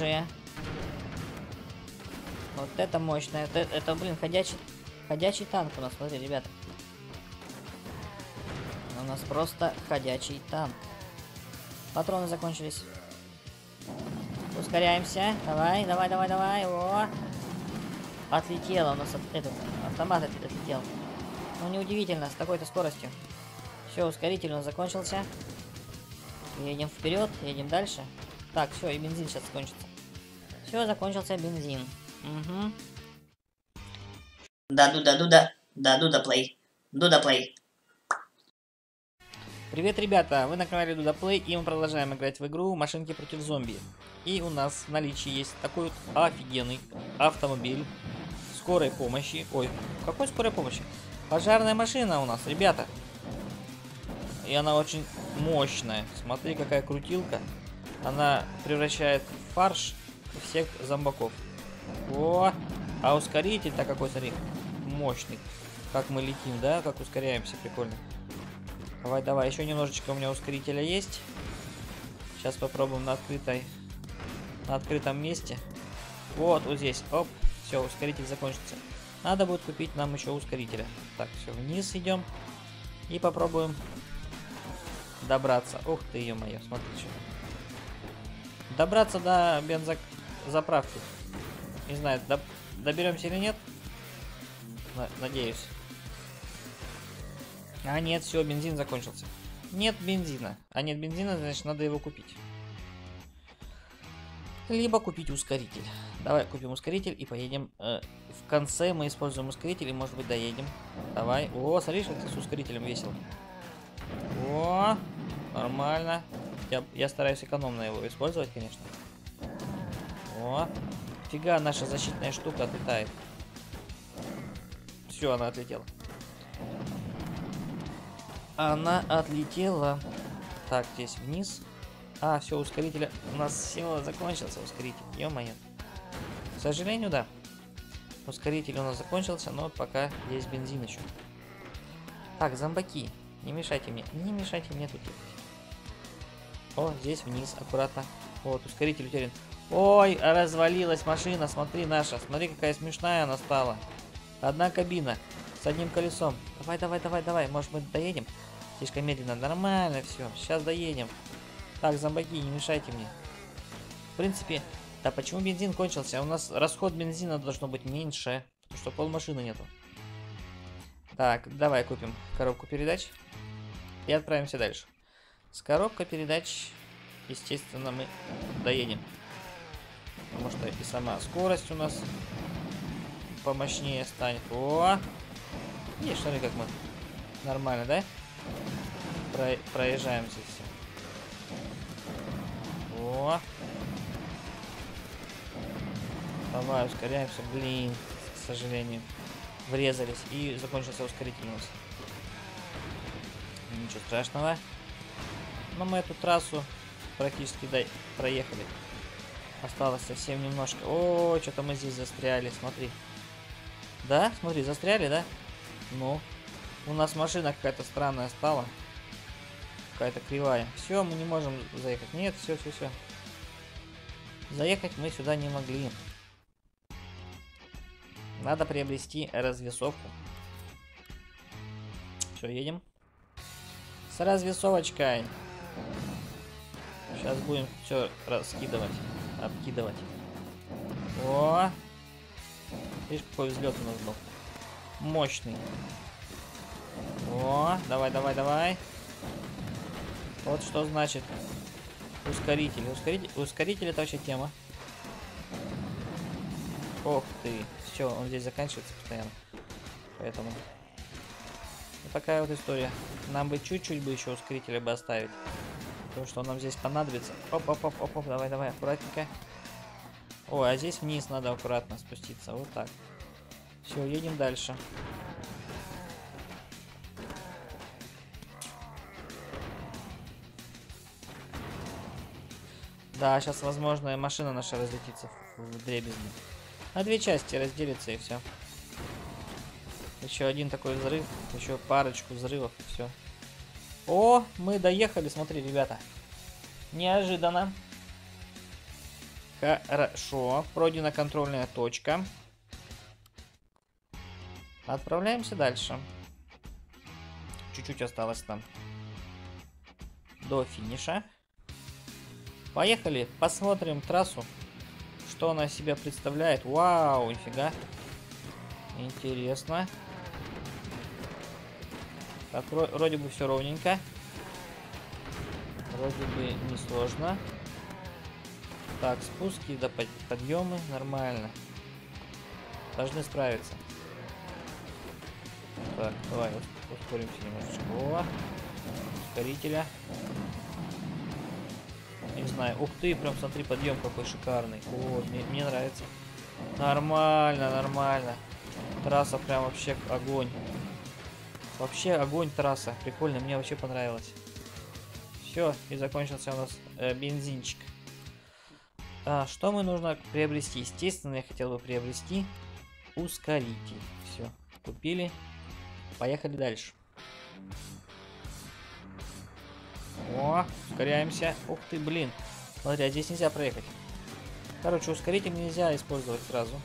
же. Вот это мощно. Это блин, ходячий танк у нас, смотри, ребята. У нас просто ходячий танк. Патроны закончились. Ускоряемся. Давай, давай, давай, давай. О! Отлетело у нас от этого. Автомат отлетел. Ну, неудивительно, с такой-то скоростью. Все, ускоритель у нас закончился. Едем вперед, едем дальше. Так, все, и бензин сейчас закончится. Все, закончился бензин. Угу. Да, дуда, дуда. Да, дуда плей. Дуда плей. Привет, ребята! Вы на канале Дуда Плей, и мы продолжаем играть в игру «Машинки против зомби». И у нас в наличии есть такой вот офигенный автомобиль скорой помощи. Ой, какой скорой помощи? Пожарная машина у нас, ребята. И она очень мощная. Смотри, какая крутилка. Она превращает в фарш всех зомбаков. О, а ускоритель-то какой, смотри, мощный. Как мы летим, да? Как ускоряемся, прикольно. Давай, давай, еще немножечко у меня ускорителя есть. Сейчас попробуем на открытом месте. Вот, вот здесь, оп, все, ускоритель закончится. Надо будет купить нам еще ускорителя. Так, все, вниз идем и попробуем добраться. Ух ты, ё-моё, смотрите. Добраться до бензозаправки. Не знаю, доберемся или нет. Надеюсь. А нет, все, бензин закончился. Нет бензина. А нет бензина, значит, надо его купить. Либо купить ускоритель. Давай купим ускоритель и поедем. В конце мы используем ускоритель и, может быть, доедем. Давай. О, смотри, что ты с ускорителем весело. О, нормально. Я стараюсь экономно его использовать, конечно. О, фига, наша защитная штука отлетает. Все, она отлетела. Она отлетела. Так, здесь вниз. А, все, ускорителя. У нас сила закончился, ускоритель. Ё-моё. К сожалению, да. Ускоритель у нас закончился, но пока есть бензин еще. Так, зомбаки. Не мешайте мне. Не мешайте мне тут ехать. О, здесь вниз, аккуратно. Вот, ускоритель утерян. Ой, развалилась машина, смотри, наша. Смотри, какая смешная она стала. Одна кабина. С одним колесом. Давай, давай, давай, давай. Может, мы доедем? Слишком медленно. Нормально все. Сейчас доедем. Так, зомбаки, не мешайте мне. В принципе... Да почему бензин кончился? У нас расход бензина должно быть меньше. Потому что полмашины нету. Так, давай купим коробку передач. И отправимся дальше. С коробкой передач, естественно, мы доедем. Потому что и сама скорость у нас помощнее станет. О! И что ли, как мы нормально, да? Проезжаемся все. О! Давай, ускоряемся. Блин, к сожалению. Врезались. И закончился ускоритель у нас. Ничего страшного. Но мы эту трассу практически проехали. Осталось совсем немножко. О, что-то мы здесь застряли, смотри. Да? Смотри, застряли, да? Ну, у нас машина какая-то странная стала. Какая-то кривая. Все, мы не можем заехать. Нет, все, все, все. Заехать мы сюда не могли. Надо приобрести развесовку. Все, едем. С развесовочкой. Сейчас будем все раскидывать. Обкидывать. О! Видишь, какой взлет у нас был. Мощный. О, давай, давай, давай. Вот что значит ускоритель. Ускоритель это вообще тема. Ох ты. Все, он здесь заканчивается постоянно. Поэтому. Вот такая вот история. Нам бы чуть-чуть бы еще ускорителя бы оставить. Потому что он нам здесь понадобится. Оп-оп-оп-оп-оп. Давай, давай, аккуратненько. Ой, а здесь вниз надо аккуратно спуститься. Вот так. Все, едем дальше. Да, сейчас, возможно, машина наша разлетится в дребезги. На две части разделится и все. Еще один такой взрыв, еще парочку взрывов и все. О, мы доехали, смотри, ребята. Неожиданно. Хорошо. Пройдена контрольная точка. Отправляемся дальше. Чуть-чуть осталось там. До финиша. Поехали. Посмотрим трассу. Что она из себя представляет. Вау, нифига. Интересно. Так, вроде бы все ровненько. Вроде бы не сложно. Так, спуски, да, подъемы. Нормально. Должны справиться. Так, давай ускоримся немножечко. Ускорителя. Не знаю. Ух ты, прям смотри, подъем какой шикарный. О, мне нравится. Нормально, нормально. Трасса прям вообще огонь. Вообще огонь трасса. Прикольно, мне вообще понравилось. Все, и закончился у нас бензинчик. А, что мне нужно приобрести? Естественно, я хотел бы приобрести ускоритель. Все, купили. Поехали дальше. О, ускоряемся. Ух ты, блин. Смотри, а здесь нельзя проехать. Короче, ускоритель нельзя использовать сразу.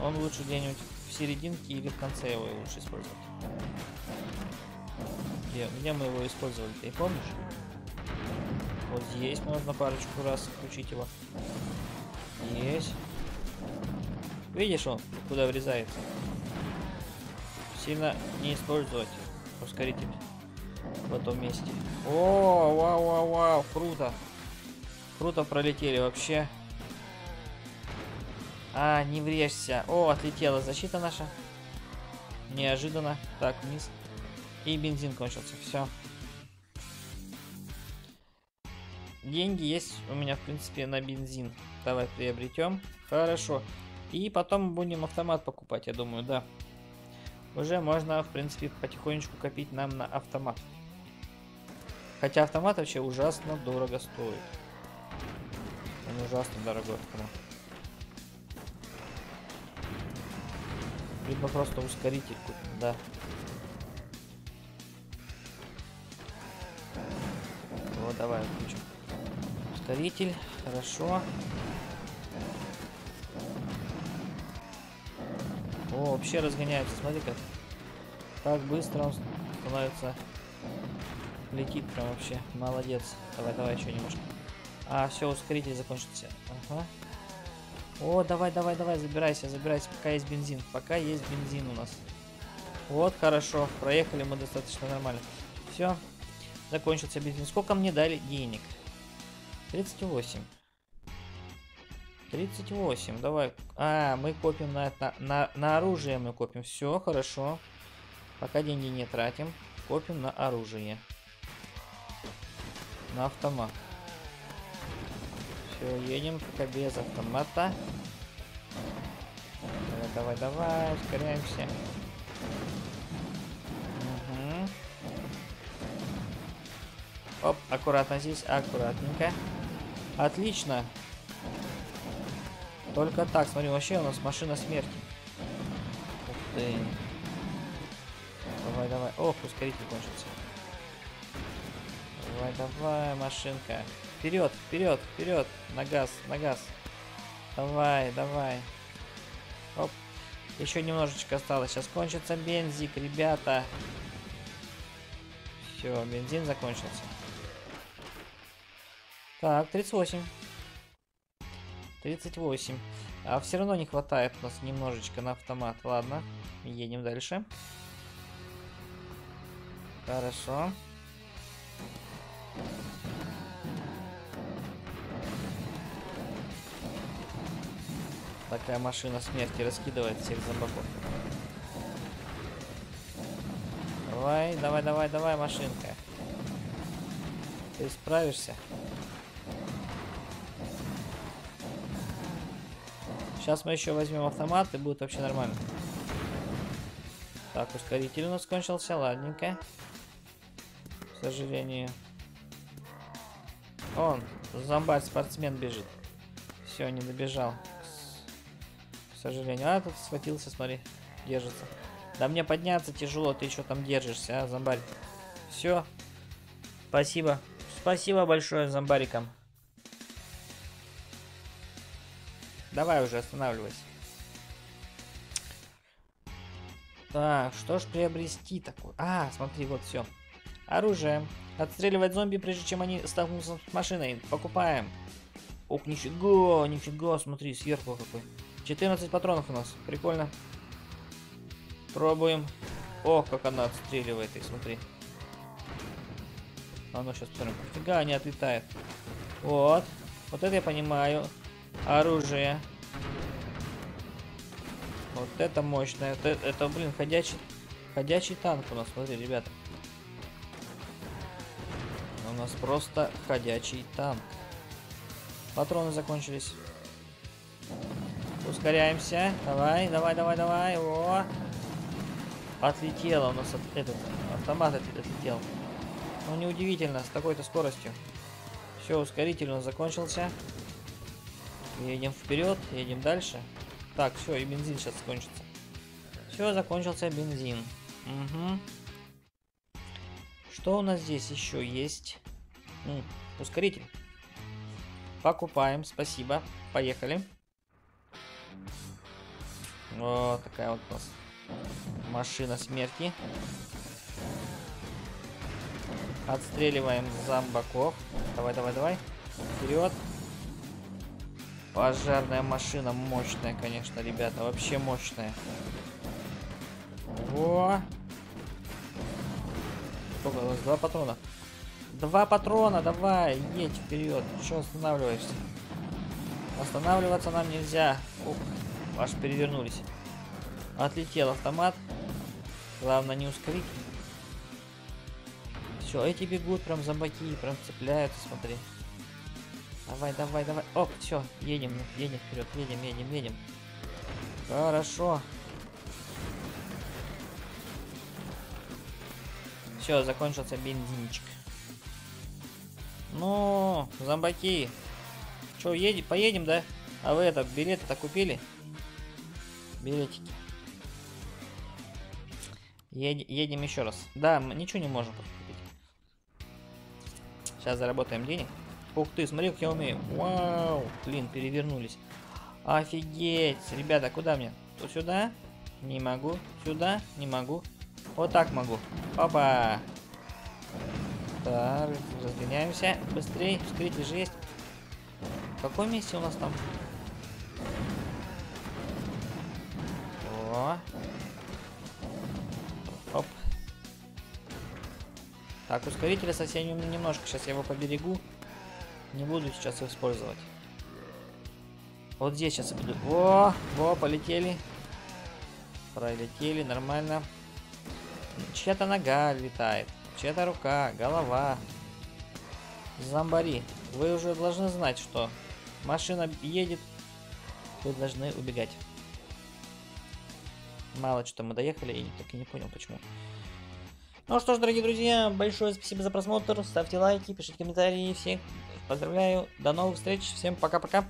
Он лучше где-нибудь в серединке или в конце его лучше использовать. Где мы его использовали, ты помнишь? Вот здесь можно парочку раз включить его. Есть. Видишь, он куда врезается. Сильно не использовать ускоритель в этом месте. О, вау, вау, вау, круто. Круто пролетели вообще. А, не врежься. О, отлетела защита наша. Неожиданно. Так, вниз. И бензин кончился. Все. Деньги есть у меня, в принципе, на бензин. Давай приобретем. Хорошо. И потом будем автомат покупать, я думаю, да. Уже можно, в принципе, потихонечку копить нам на автомат. Хотя автомат вообще ужасно дорого стоит. Он ужасно дорогой автомат. Либо просто ускоритель купим, да. Вот, давай включим. Ускоритель, хорошо. О, вообще разгоняется, смотри-ка. Так быстро он становится. Летит прям вообще. Молодец. Давай, давай еще немножко. А, все, ускоритель закончился. Ага. О, давай, давай, давай, забирайся, забирайся, пока есть бензин. Пока есть бензин у нас. Вот, хорошо. Проехали мы достаточно нормально. Все. Закончился бензин. Сколько мне дали денег? 38. 38, давай. А, мы копим на оружие, мы копим. Все, хорошо. Пока деньги не тратим. Копим на оружие. На автомат. Все, едем пока без автомата. Давай, давай, давай, ускоряемся. Угу. Оп, аккуратно здесь, аккуратненько. Отлично. Только так, смотри, вообще у нас машина смерти. Ух ты. Давай, давай. Ох, ускоритель кончится. Давай, давай, машинка. Вперед, вперед, вперед. На газ, на газ. Давай, давай. Оп. Еще немножечко осталось. Сейчас кончится бензик, ребята. Все, бензин закончился. Так, 38. 38. А все равно не хватает у нас немножечко на автомат. Ладно, едем дальше. Хорошо. Такая машина смерти раскидывает всех зомбаков. Давай, давай, давай, давай, машинка. Ты справишься? Сейчас мы еще возьмем автомат, и будет вообще нормально. Так, ускоритель у нас кончился, ладненько. К сожалению. Он, зомбарь-спортсмен бежит. Все, не добежал. К сожалению. А, тут схватился, смотри, держится. Да мне подняться тяжело, ты еще там держишься, а, зомбарь. Все. Спасибо. Спасибо большое зомбарикам. Давай уже, останавливайся. Так, что ж приобрести такое? А, смотри, вот все. Оружие. Отстреливать зомби, прежде чем они столкнутся с машиной. Покупаем. Ох, нифига, нифига, смотри, сверху какой. 14 патронов у нас, прикольно. Пробуем. Ох, как она отстреливает их, смотри. А ну сейчас посмотрим. Фига, они отлетают. Вот. Вот это я понимаю. Оружие. Вот это мощное. Это блин, ходячий танк у нас, смотри, ребята. У нас просто ходячий танк. Патроны закончились. Ускоряемся. Давай, давай, давай, давай. О! Отлетело у нас этот автомат отлетел. Ну неудивительно, с такой-то скоростью. Все, ускоритель у нас закончился. Едем вперед, едем дальше. Так, все, и бензин сейчас закончится. Все, закончился бензин. Угу. Что у нас здесь еще есть? Ускоритель. Покупаем, спасибо. Поехали. Вот такая вот у нас машина смерти. Отстреливаем зомбаков. Давай, давай, давай. Вперед. Пожарная машина мощная, конечно, ребята. Вообще мощная. Во! Сколько у нас? 2 патрона. 2 патрона, давай, едь вперед. Че останавливаешься? Останавливаться нам нельзя. Ух, аж перевернулись. Отлетел автомат. Главное не ускорить. Все, эти бегут, прям зомбаки, прям цепляются, смотри. Давай, давай, давай. Оп, все, едем, едем вперед, едем, едем, едем. Хорошо. Все, закончился бензинчик. Ну, зомбаки. Че, поедем, да? А вы это, билеты-то купили? Билетики. Едем еще раз. Да, мы ничего не можем купить. Сейчас заработаем денег. Ух ты, смотри, как я умею. Вау, блин, перевернулись. Офигеть. Ребята, куда мне? То сюда? Не могу. Сюда? Не могу. Вот так могу. Опа. Так, разгоняемся. Быстрее, вскрытие же есть. В каком месте у нас там? О. Оп. Так, ускорителя совсем немножко. Сейчас я его поберегу. Не буду сейчас их использовать. Вот здесь сейчас буду. О, во, полетели. Пролетели, нормально. Чья-то нога летает. Чья-то рука, голова. Зомбари. Вы уже должны знать, что машина едет. Вы должны убегать. Мало что мы доехали, я так и не понял, почему. Ну что ж, дорогие друзья, большое спасибо за просмотр. Ставьте лайки, пишите комментарии. Всех поздравляю. До новых встреч. Всем пока-пока.